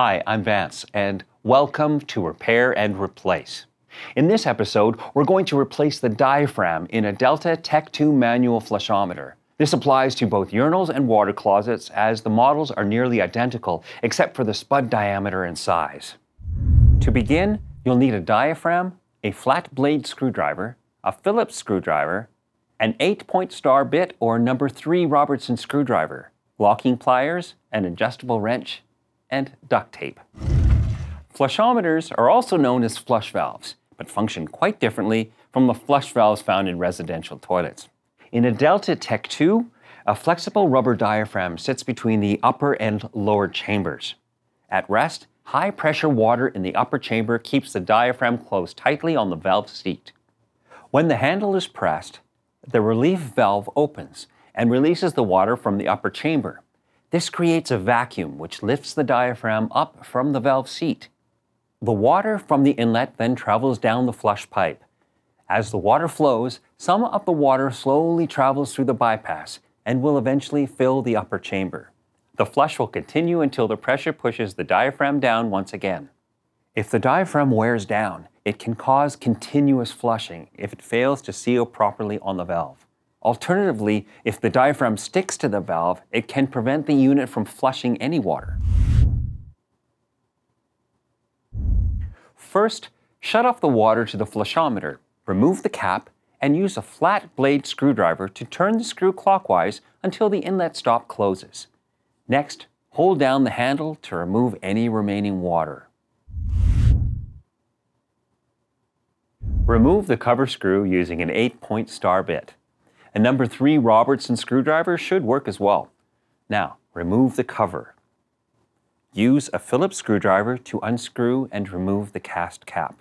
Hi, I'm Vance, and welcome to Repair and Replace. In this episode, we're going to replace the diaphragm in a Delta Teck II manual flushometer. This applies to both urinals and water closets, as the models are nearly identical, except for the spud diameter and size. To begin, you'll need a diaphragm, a flat blade screwdriver, a Phillips screwdriver, an 8-point star bit or number 3 Robertson screwdriver, locking pliers, an adjustable wrench, and duct tape. Flushometers are also known as flush valves, but function quite differently from the flush valves found in residential toilets. In a Delta Teck II, a flexible rubber diaphragm sits between the upper and lower chambers. At rest, high-pressure water in the upper chamber keeps the diaphragm closed tightly on the valve seat. When the handle is pressed, the relief valve opens and releases the water from the upper chamber. This creates a vacuum which lifts the diaphragm up from the valve seat. The water from the inlet then travels down the flush pipe. As the water flows, some of the water slowly travels through the bypass and will eventually fill the upper chamber. The flush will continue until the pressure pushes the diaphragm down once again. If the diaphragm wears down, it can cause continuous flushing if it fails to seal properly on the valve. Alternatively, if the diaphragm sticks to the valve, it can prevent the unit from flushing any water. First, shut off the water to the flushometer, remove the cap, and use a flat blade screwdriver to turn the screw clockwise until the inlet stop closes. Next, hold down the handle to remove any remaining water. Remove the cover screw using an 8-point star bit. A number 3 Robertson screwdriver should work as well. Now, remove the cover. Use a Phillips screwdriver to unscrew and remove the cast cap.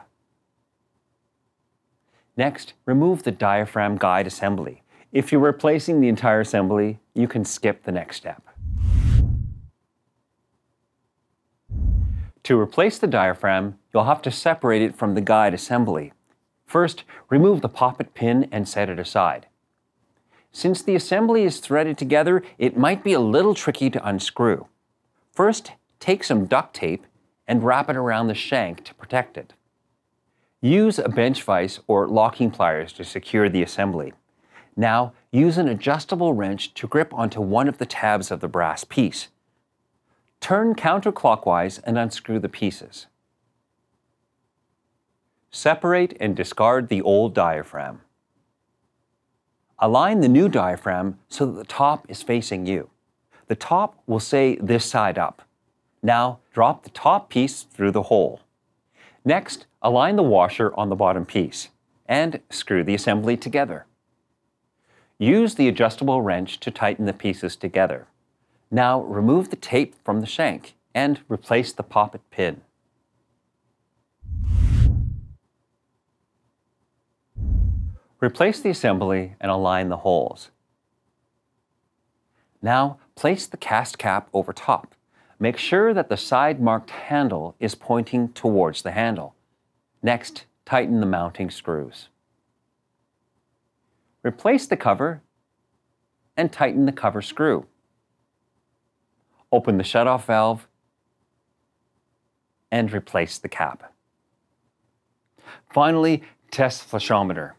Next, remove the diaphragm guide assembly. If you're replacing the entire assembly, you can skip the next step. To replace the diaphragm, you'll have to separate it from the guide assembly. First, remove the poppet pin and set it aside. Since the assembly is threaded together, it might be a little tricky to unscrew. First, take some duct tape and wrap it around the shank to protect it. Use a bench vise or locking pliers to secure the assembly. Now, use an adjustable wrench to grip onto one of the tabs of the brass piece. Turn counterclockwise and unscrew the pieces. Separate and discard the old diaphragm. Align the new diaphragm so that the top is facing you. The top will say this side up. Now, drop the top piece through the hole. Next, align the washer on the bottom piece and screw the assembly together. Use the adjustable wrench to tighten the pieces together. Now, remove the tape from the shank and replace the poppet pin. Replace the assembly and align the holes. Now, place the cast cap over top. Make sure that the side-marked handle is pointing towards the handle. Next, tighten the mounting screws. Replace the cover and tighten the cover screw. Open the shutoff valve and replace the cap. Finally, test the flushometer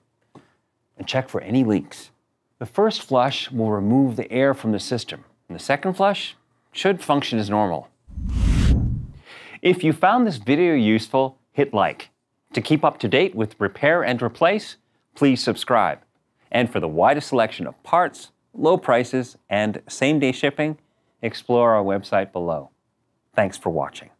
and check for any leaks. The first flush will remove the air from the system, and the second flush should function as normal. If you found this video useful, hit like. To keep up to date with Repair and Replace, please subscribe. And for the widest selection of parts, low prices, and same-day shipping, explore our website below. Thanks for watching.